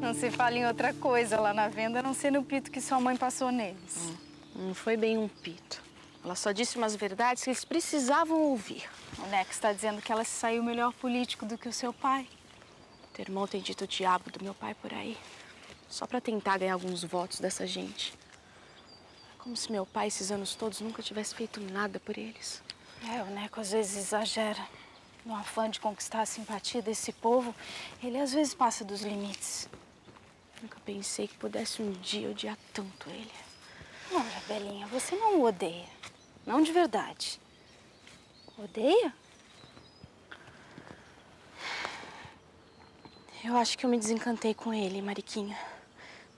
Não se fala em outra coisa lá na venda, a não ser no pito que sua mãe passou neles. Não foi bem um pito. Ela só disse umas verdades que eles precisavam ouvir. O Nex está dizendo que ela se saiu melhor político do que o seu pai. Teu irmão tem dito o diabo do meu pai por aí, só para tentar ganhar alguns votos dessa gente. É como se meu pai, esses anos todos, nunca tivesse feito nada por eles. É, o Neco às vezes exagera. No afã de conquistar a simpatia desse povo, ele às vezes passa dos limites. Nunca pensei que pudesse um dia odiar tanto ele. Ora, Belinha, você não o odeia. Não de verdade. Odeia? Eu acho que eu me desencantei com ele, Mariquinha.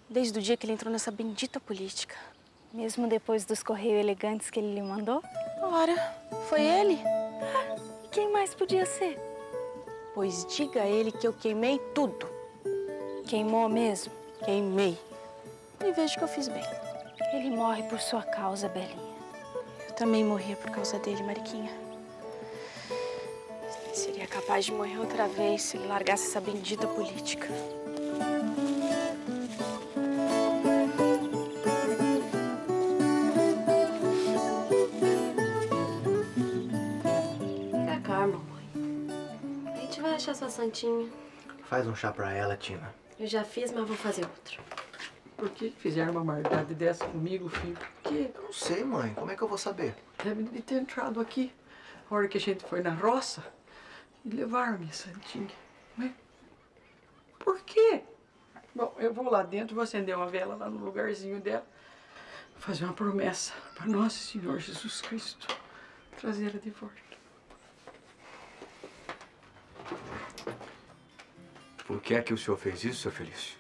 Desde o dia que ele entrou nessa bendita política. Mesmo depois dos correios elegantes que ele lhe mandou? Ora, foi ele. Ah, e quem mais podia ser? Pois diga a ele que eu queimei tudo. Queimou mesmo? Queimei. E vejo que eu fiz bem. Ele morre por sua causa, Belinha. Eu também morria por causa dele, Mariquinha. Ele seria capaz de morrer outra vez se ele largasse essa bendita política. Fica calma, mãe. A gente vai achar sua santinha. Faz um chá pra ela, Tina. Eu já fiz, mas vou fazer outro. Por que fizeram uma maldade dessa comigo, filho? Que? Eu não sei, mãe. Como é que eu vou saber? Deve de ter entrado aqui, a hora que a gente foi na roça, e levaram minha santinha. Mas por quê? Bom, eu vou lá dentro, vou acender uma vela lá no lugarzinho dela, fazer uma promessa para Nosso Senhor Jesus Cristo, trazer ela de volta. Por que é que o senhor fez isso, seu Felício?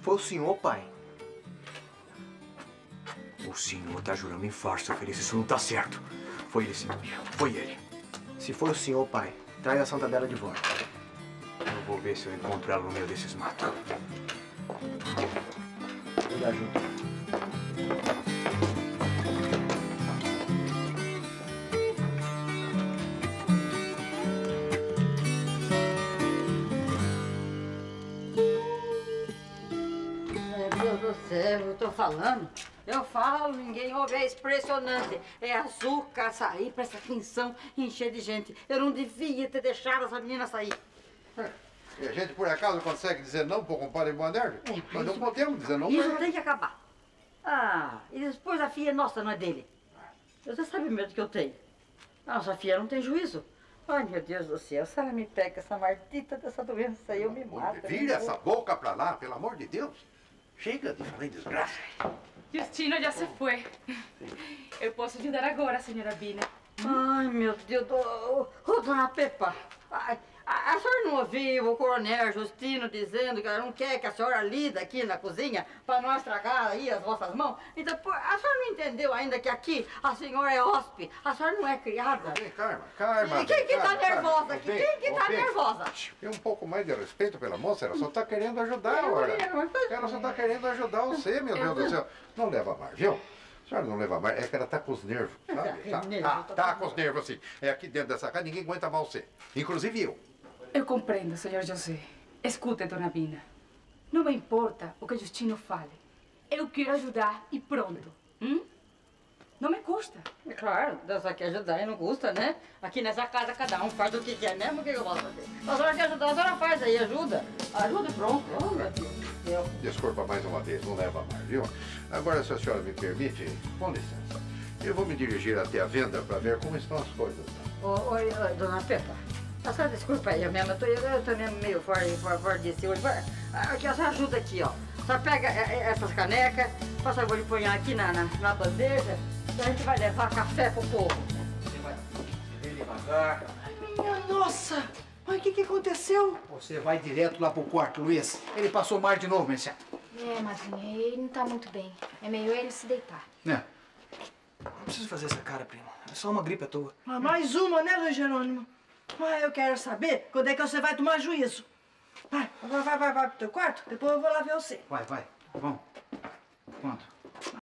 Foi o senhor, pai. O senhor tá jurando em farsa, seu Felício. Isso não tá certo. Foi ele, senhor. Foi ele. Se for o senhor, pai, traz a santa dela de volta. Eu vou ver se eu encontro ela no meio desses matos. Vou dar junto. Eu tô falando, eu falo, ninguém ouve, é impressionante. É açúcar, açaí, presta atenção, encher de gente. Eu não devia ter deixado essa menina sair. E a gente, por acaso, consegue dizer não pro compadre Bonardo? Mas não podemos dizer não. Isso tem que acabar. Ah, e depois a filha é nossa, não é dele. Você sabe o medo que eu tenho. Nossa filha não tem juízo. Ai, meu Deus do céu, se ela me pega essa maldita dessa doença aí, eu me mato. Vira essa boca pra lá, pelo amor de Deus. Chega de falar em desgraça. Justino já se foi. Eu posso te dar agora, senhora Bina. Ai, meu Deus do... Ô, dona Pepa. Ai, a senhora não ouviu o coronel Justino dizendo que ela não quer que a senhora lida aqui na cozinha para não estragar aí as vossas mãos? Então, a senhora não entendeu ainda que aqui a senhora é hóspede, a senhora não é criada? Bem, calma, calma. E quem que tá nervosa aqui? Quem que tá nervosa? Tem um pouco mais de respeito pela moça, ela só tá querendo ajudar, olha. Ela só tá querendo ajudar você, meu Deus do céu. Não leva mais, viu? A senhora não leva mais, é que ela tá com os nervos, sabe? Tá com os nervos, sim. É aqui dentro dessa casa, ninguém aguenta mal você, inclusive eu. Eu compreendo, senhor José. Escute, dona Bina. Não me importa o que Justino fale. Eu quero ajudar e pronto. Não me custa. É claro, Deus só quer ajudar e não custa, né? Aqui nessa casa cada um faz o que quer mesmo, o que eu posso fazer? A senhora quer ajudar, a senhora faz aí, ajuda. Ajuda e pronto. Desculpa mais uma vez, não leva mais, viu? Agora, se a senhora me permite, com licença, eu vou me dirigir até a venda para ver como estão as coisas. Oi, dona Pepa, a senhora desculpa aí, eu tô mesmo meio fora de si hoje. Aqui, a senhora ajuda aqui, ó. A senhora pega essas canecas, faz favor de pôr aqui na bandeja, e a gente vai levar café pro povo. Você vai devagar. Ai, minha nossa! Mas o que aconteceu? Você vai direto lá pro quarto, Luiz. Ele passou mar de novo, Mercedes. É, Madrinha, ele não tá muito bem. É melhor ele se deitar. É. Não preciso fazer essa cara, prima. É só uma gripe à toa. Ah, mais uma, né, Luiz Jerônimo? Mas eu quero saber quando é que você vai tomar juízo. Vai, agora vai pro teu quarto, depois eu vou lá ver você. Vai, vamos. Quanto?